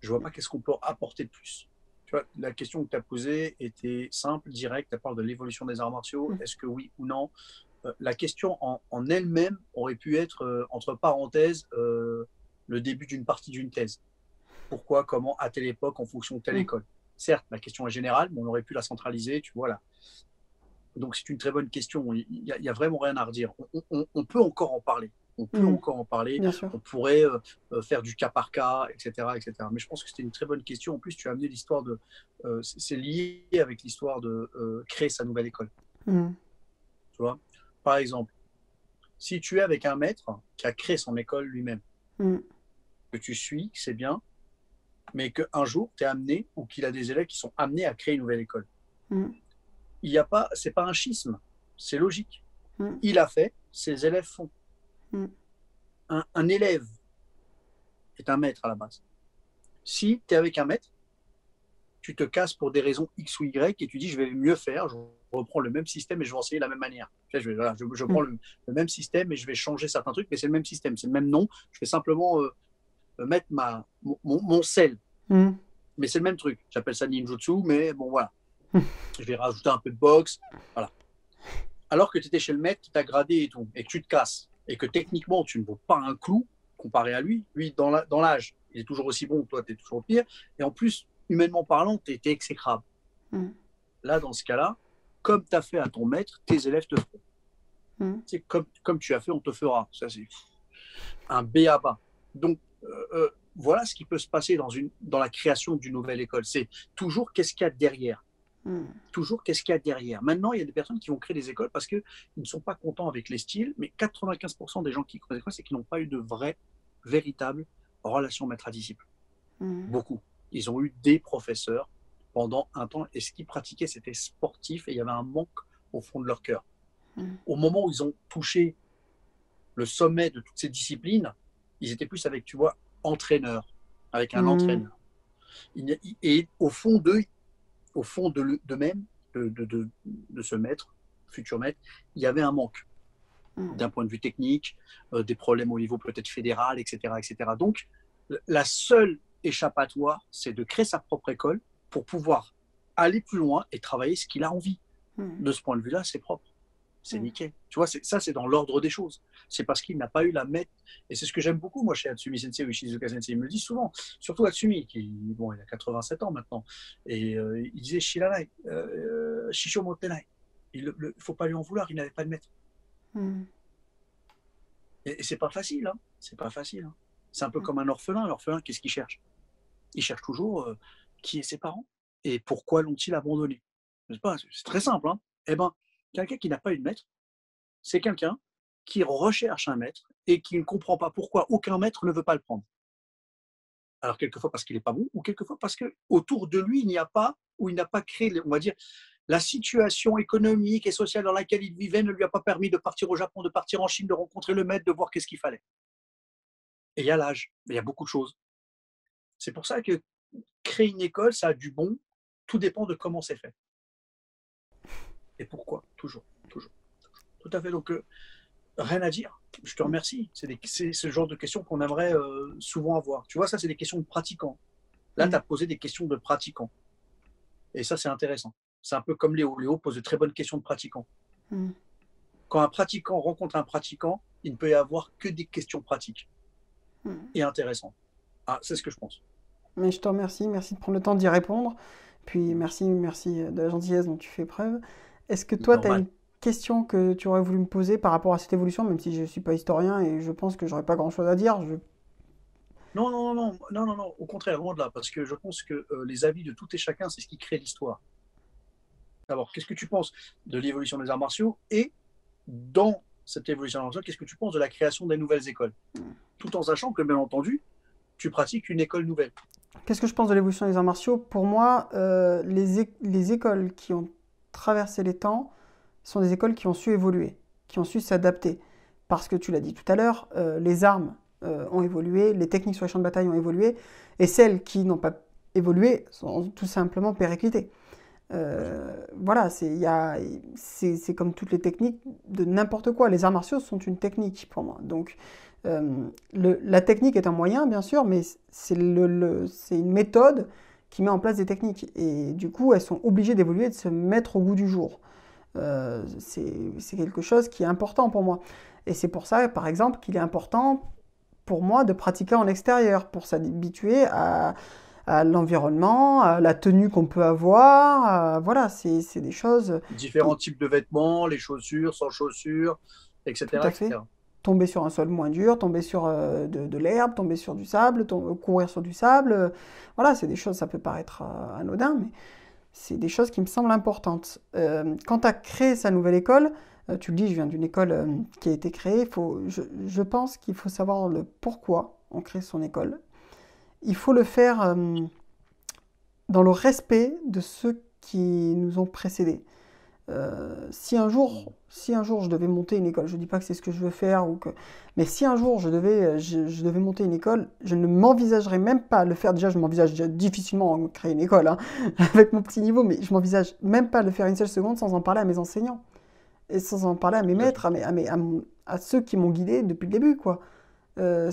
Je ne vois pas qu'est-ce qu'on peut apporter de plus. Tu vois, la question que tu as posée était simple, directe, à part de l'évolution des arts martiaux. Est-ce que oui ou non? La question en elle-même aurait pu être, entre parenthèses, le début d'une partie d'une thèse. Pourquoi, comment, à telle époque, en fonction de telle école. Certes, la question est générale, mais on aurait pu la centraliser, tu vois là. Donc, c'est une très bonne question. Il n'y a vraiment rien à redire. On peut encore en parler. On peut encore en parler, on pourrait faire du cas par cas, etc., etc. Mais je pense que c'était une très bonne question. En plus, tu as amené l'histoire de... c'est lié avec l'histoire de créer sa nouvelle école. Tu vois, par exemple, si tu es avec un maître qui a créé son école lui-même, que tu suis, c'est bien, mais qu'un jour, tu es amené ou qu'il a des élèves qui sont amenés à créer une nouvelle école. C'est pas un schisme, c'est logique. Il a fait, ses élèves font. Un élève est un maître à la base. Si tu es avec un maître, tu te casses pour des raisons X ou Y et tu dis je vais mieux faire, je reprends le même système et je vais enseigner de la même manière. Je prends le même système et je vais changer certains trucs, mais c'est le même système, c'est le même nom. Je vais simplement mettre mon sel. Mais c'est le même truc. J'appelle ça ninjutsu, mais bon voilà. Je vais rajouter un peu de boxe. Voilà. Alors que tu étais chez le maître qui t'a gradé et tout, et que tu te casses. Et que techniquement, tu ne vaux pas un clou comparé à lui. Lui, dans l'âge, il est toujours aussi bon, toi, tu es toujours pire. Et en plus, humainement parlant, tu étais exécrable. Là, dans ce cas-là, comme tu as fait à ton maître, tes élèves te feront. C'est comme tu as fait, on te fera. Ça, c'est un b.a.-ba. Donc, voilà ce qui peut se passer dans la création d'une nouvelle école. C'est toujours qu'est-ce qu'il y a derrière. Toujours qu'est-ce qu'il y a derrière. Maintenant, il y a des personnes qui vont créer des écoles parce qu'ils ne sont pas contents avec les styles, mais 95% des gens qui créent des écoles, c'est qu'ils n'ont pas eu de vraie, véritable relation maître à disciple. Beaucoup. Ils ont eu des professeurs pendant un temps et ce qu'ils pratiquaient, c'était sportif et il y avait un manque au fond de leur cœur. Au moment où ils ont touché le sommet de toutes ces disciplines, ils étaient plus avec, tu vois, entraîneur. Et au fond d'eux, de ce maître, futur maître, il y avait un manque d'un point de vue technique, des problèmes au niveau peut-être fédéral, etc., etc. Donc, la seule échappatoire, c'est de créer sa propre école pour pouvoir aller plus loin et travailler ce qu'il a envie. De ce point de vue-là, c'est propre. c'est niqué. Tu vois, ça, c'est dans l'ordre des choses. C'est parce qu'il n'a pas eu la maître. Et c'est ce que j'aime beaucoup, moi, chez Atsumi Sensei ou Shizuka Sensei. Il me le dit souvent, surtout Atsumi, qui bon, il a 87 ans maintenant. Et il disait Shiranai, Shisho Motenai. Il ne faut pas lui en vouloir, il n'avait pas de maître. Et c'est pas facile, hein. C'est pas facile. Hein. C'est un peu comme un orphelin. L'orphelin, qu'est-ce qu'il cherche? Il cherche toujours qui est ses parents et pourquoi l'ont-ils abandonné. C'est très simple. Hein. Eh ben, quelqu'un qui n'a pas eu de maître, c'est quelqu'un qui recherche un maître et qui ne comprend pas pourquoi aucun maître ne veut pas le prendre. Alors, quelquefois parce qu'il n'est pas bon, ou quelquefois parce qu'autour de lui, il n'y a pas, ou il n'a pas créé, on va dire, la situation économique et sociale dans laquelle il vivait ne lui a pas permis de partir au Japon, de partir en Chine, de rencontrer le maître, de voir qu'est-ce qu'il fallait. Et il y a l'âge, il y a beaucoup de choses. C'est pour ça que créer une école, ça a du bon, tout dépend de comment c'est fait. Et pourquoi, toujours. Tout à fait, donc rien à dire, je te remercie. C'est ce genre de questions qu'on aimerait souvent avoir. Tu vois, ça, c'est des questions de pratiquants. Là, tu as posé des questions de pratiquants. Et ça, c'est intéressant. C'est un peu comme Léo. Léo pose de très bonnes questions de pratiquants. Quand un pratiquant rencontre un pratiquant, il ne peut y avoir que des questions pratiques et intéressantes. Ah, c'est ce que je pense. Mais je te remercie. Merci de prendre le temps d'y répondre. Puis merci de la gentillesse dont tu fais preuve. Est-ce que toi, tu as une question que tu aurais voulu me poser par rapport à cette évolution, même si je ne suis pas historien et je pense que je n'aurais pas grand-chose à dire? Non, au contraire, loin de là, parce que je pense que les avis de tout et chacun, c'est ce qui crée l'histoire. D'abord, qu'est-ce que tu penses de l'évolution des arts martiaux et dans cette évolution des arts martiaux, qu'est-ce que tu penses de la création des nouvelles écoles? Tout en sachant que, bien entendu, tu pratiques une école nouvelle. Qu'est-ce que je pense de l'évolution des arts martiaux? Pour moi, les écoles qui ont traversé les temps sont des écoles qui ont su évoluer, qui ont su s'adapter. Parce que tu l'as dit tout à l'heure, les armes ont évolué, les techniques sur les champs de bataille ont évolué, et celles qui n'ont pas évolué sont tout simplement périclitées. Voilà, c'est comme toutes les techniques de n'importe quoi. Les arts martiaux sont une technique pour moi. Donc, la technique est un moyen, bien sûr, mais c'est une méthode qui met en place des techniques. Et du coup, elles sont obligées d'évoluer et de se mettre au goût du jour. C'est quelque chose qui est important pour moi. Et c'est pour ça, par exemple, qu'il est important pour moi de pratiquer en extérieur, pour s'habituer à l'environnement, à la tenue qu'on peut avoir, voilà, c'est des choses... Différents types de vêtements, les chaussures, sans chaussures, etc. Tout à fait. Etc. Tomber sur un sol moins dur, tomber sur de l'herbe, tomber sur du sable, courir sur du sable, voilà, c'est des choses, ça peut paraître anodin, mais c'est des choses qui me semblent importantes. Quant à créer sa nouvelle école, tu le dis, je viens d'une école qui a été créée, je pense qu'il faut savoir le pourquoi on crée son école. Il faut le faire dans le respect de ceux qui nous ont précédés. Si un jour je devais monter une école, je ne dis pas que c'est ce que je veux faire, mais si un jour je devais monter une école, je ne m'envisagerais même pas le faire. Déjà, je m'envisage difficilement créer une école, hein, avec mon petit niveau, mais je m'envisage même pas le faire une seule seconde sans en parler à mes enseignants, et sans en parler à mes maîtres, à ceux qui m'ont guidé depuis le début, quoi. Je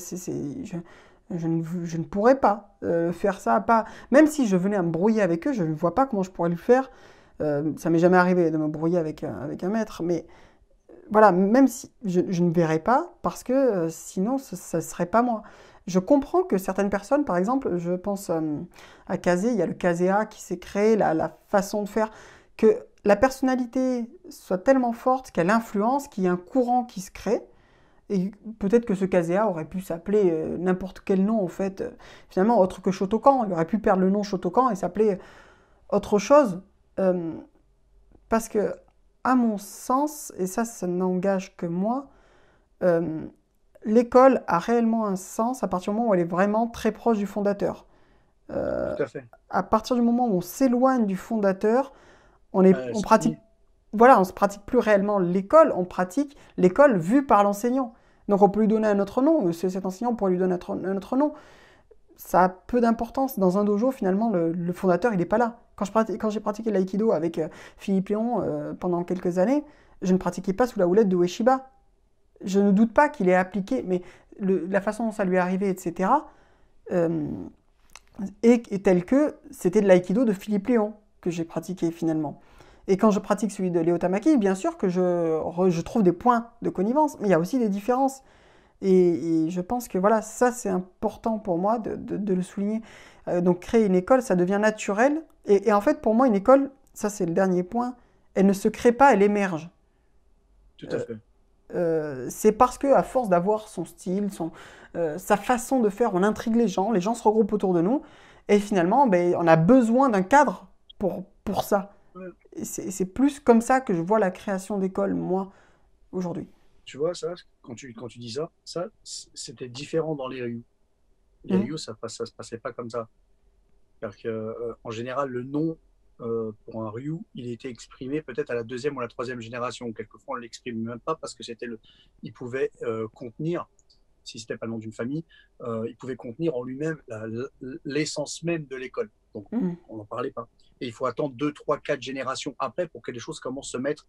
ne pourrais pas faire ça, même si je venais à me brouiller avec eux, je ne vois pas comment je pourrais le faire. Ça m'est jamais arrivé de me brouiller avec un maître, mais voilà, même si je ne verrais pas, parce que sinon, ça ne serait pas moi. Je comprends que certaines personnes, par exemple, je pense à Kazé, il y a le Kazéa qui s'est créé, la façon de faire, que la personnalité soit tellement forte qu'elle influence, qu'il y a un courant qui se crée. Et peut-être que ce Kazéa aurait pu s'appeler n'importe quel nom, en fait, finalement, autre que Shotokan. Il aurait pu perdre le nom Shotokan et s'appeler autre chose. Parce que, à mon sens, et ça n'engage que moi, l'école a réellement un sens à partir du moment où elle est vraiment très proche du fondateur. Tout à fait. À partir du moment où on s'éloigne du fondateur, on pratique... Voilà, on ne se pratique plus réellement l'école, on pratique l'école vue par l'enseignant. Donc on peut lui donner un autre nom, cet enseignant pourrait lui donner un autre nom. Ça a peu d'importance. Dans un dojo, finalement, le fondateur, il n'est pas là. Quand j'ai pratiqué l'aïkido avec Philippe Léon pendant quelques années, je ne pratiquais pas sous la houlette de Ueshiba. Je ne doute pas qu'il ait appliqué, mais la façon dont ça lui est arrivé, etc., est telle que c'était de l'aïkido de Philippe Léon que j'ai pratiqué finalement. Et quand je pratique celui de Léo Tamaki, bien sûr que je trouve des points de connivence, mais il y a aussi des différences. Et je pense que voilà, ça c'est important pour moi de le souligner. Donc créer une école, ça devient naturel. Et en fait, pour moi, une école, ça c'est le dernier point, elle ne se crée pas, elle émerge. Tout à fait. C'est parce qu'à force d'avoir son style, sa façon de faire, on intrigue les gens se regroupent autour de nous. Et finalement, ben, on a besoin d'un cadre pour ça. C'est plus comme ça que je vois la création d'école, moi, aujourd'hui. Tu vois, ça, quand tu dis ça, ça c'était différent dans les Ryu. Les Ryu, ça se passait pas comme ça. Parce que, en général, le nom pour un Ryu, il était exprimé peut-être à la deuxième ou la troisième génération. Quelquefois, on ne l'exprime même pas parce que c'était il pouvait contenir, si ce n'était pas le nom d'une famille, il pouvait contenir en lui-même l'essence même de l'école. Donc, on n'en parlait pas. Et il faut attendre 2, 3, 4 générations après pour que les choses commencent à se mettre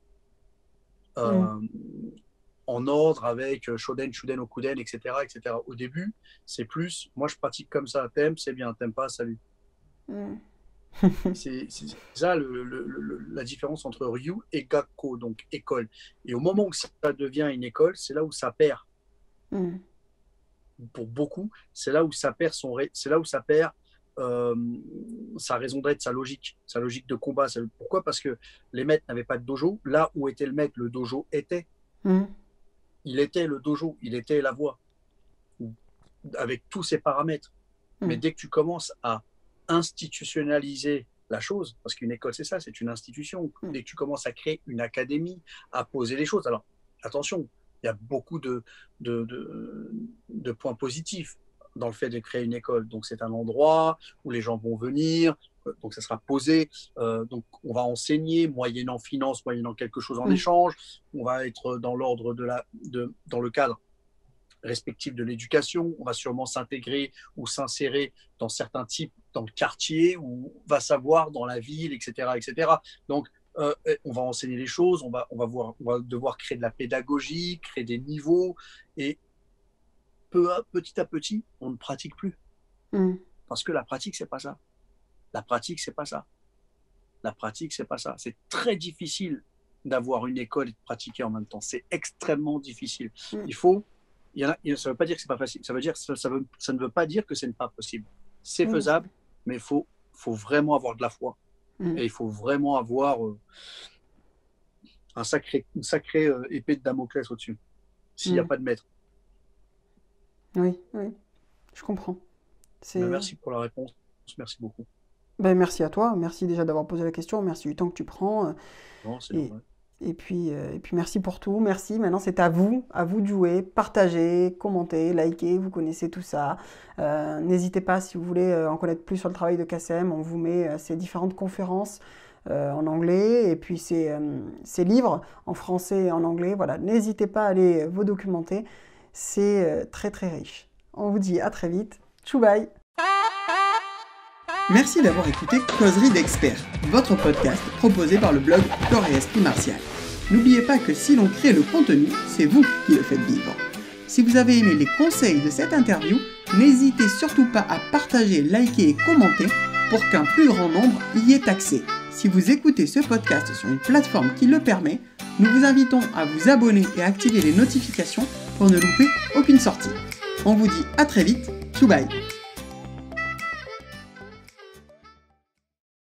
en ordre avec Shoden, Shuden, Okuden, etc., etc. Au début, c'est plus, moi je pratique comme ça, t'aimes, c'est bien, t'aimes pas, salut. C'est ça la différence entre Ryu et Gakko, donc école. Et au moment où ça devient une école, c'est là où ça perd. Pour beaucoup, c'est là où ça perd sa raison d'être, sa logique de combat. Pourquoi? Parce que les maîtres n'avaient pas de dojo. Là où était le maître, le dojo était. Il était le dojo, il était la voie, avec tous ses paramètres. Mais dès que tu commences à institutionnaliser la chose, parce qu'une école, c'est ça, c'est une institution. Dès que tu commences à créer une académie, à poser les choses. Alors, attention, il y a beaucoup de points positifs dans le fait de créer une école. Donc, c'est un endroit où les gens vont venir, donc ça sera posé, donc on va enseigner moyennant finance, moyennant quelque chose en échange, on va être dans l'ordre dans le cadre respectif de l'éducation, on va sûrement s'intégrer ou s'insérer dans certains types, dans le quartier, ou va savoir dans la ville, etc. etc. Donc, on va enseigner les choses, on va devoir créer de la pédagogie, créer des niveaux, et petit à petit, on ne pratique plus. Parce que la pratique, c'est pas ça. La pratique, c'est pas ça. La pratique, c'est pas ça. C'est très difficile d'avoir une école et de pratiquer en même temps. C'est extrêmement difficile. Ça ne veut pas dire que c'est pas facile. Ça ne veut pas dire que ce n'est pas possible. C'est faisable, mais il faut vraiment avoir de la foi. Et il faut vraiment avoir une sacrée épée de Damoclès au-dessus, s'il n'y a pas de maître. Oui, oui, je comprends. Merci pour la réponse, merci beaucoup. Ben, merci à toi, merci déjà d'avoir posé la question, merci du temps que tu prends. Non, c'est normal. Et puis merci pour tout, merci. Maintenant c'est à vous de jouer, partagez, commentez, likez, vous connaissez tout ça. N'hésitez pas si vous voulez en connaître plus sur le travail de Kacem, on vous met ses différentes conférences en anglais et puis ses livres en français et en anglais. Voilà, n'hésitez pas à aller vous documenter, c'est très très riche. On vous dit à très vite, tchou bye. Merci d'avoir écouté Causerie d'Experts, votre podcast proposé par le blog Corps et Esprit Martial. N'oubliez pas que si l'on crée le contenu, c'est vous qui le faites vivre. Si vous avez aimé les conseils de cette interview, n'hésitez surtout pas à partager, liker et commenter pour qu'un plus grand nombre y ait accès. Si vous écoutez ce podcast sur une plateforme qui le permet, nous vous invitons à vous abonner et à activer les notifications pour ne louper aucune sortie. On vous dit à très vite, tchou bye.